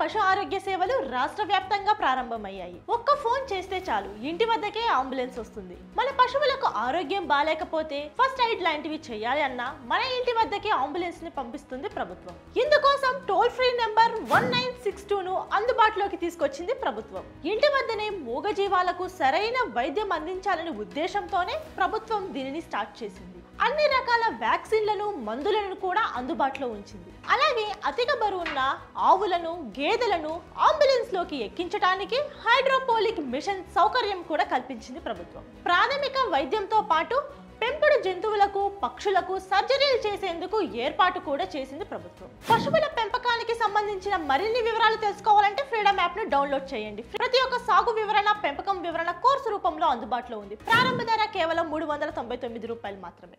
పశు ఆరోగ్య సేవలు రాష్ట్ర వ్యాప్తంగా ప్రారంభమయ్యాయి. ఒక్క ఫోన్ చేస్తే చాలు ఇంటి వద్దకే అంబులెన్స్ వస్తుంది. మన పశువులకు ఆరోగ్యం బాలేకపోతే ఫస్ట్ ఎయిడ్ లాంటివి చేయాలి అన్న మన ఇంటి వద్దకే అంబులెన్స్ ని పంపిస్తుంది ప్రభుత్వం. ఇందుకోసం టోల్ ఫ్రీ నెంబర్ 1962 ను అందుబాటులోకి తీసుకొచ్చింది ప్రభుత్వం. ఇంటి వద్దనే మూగ జీవాలకు సరైన వైద్యం అందించాలనే ఉద్దేశంతోనే ప్రభుత్వం దీనిని స్టార్ట్ చేసింది. అన్ని రకాల వ్యాక్సిన్లను మందులను కూడా అందుబాటులో ఉంచింది. అలాగే అధిక బరువున్న ఆవులను గేదెలను అంబులెన్స్ లోకి ఎక్కించడానికి హైడ్రోపోలిక్ మిషన్ సౌకర్యం కూడా కల్పించింది ప్రభుత్వం. ప్రాథమిక వైద్యంతో పాటు పెంపుడు జంతువులకు పక్షులకు సర్జరీలు చేసేందుకు ఏర్పాటు కూడా చేసింది ప్రభుత్వం. పశువుల పెంపకానికి సంబంధించిన మరిన్ని వివరాలు తెలుసుకోవాలంటే ఫ్రీడమ్ యాప్ ను డౌన్లోడ్ చేయండి. ప్రతి ఒక్క సాగు వివరణ పెంపకం వివరణ కోర్సు రూపంలో అందుబాటులో ఉంది. ప్రారంభ ధర కేవలం 399 రూపాయలు మాత్రమే.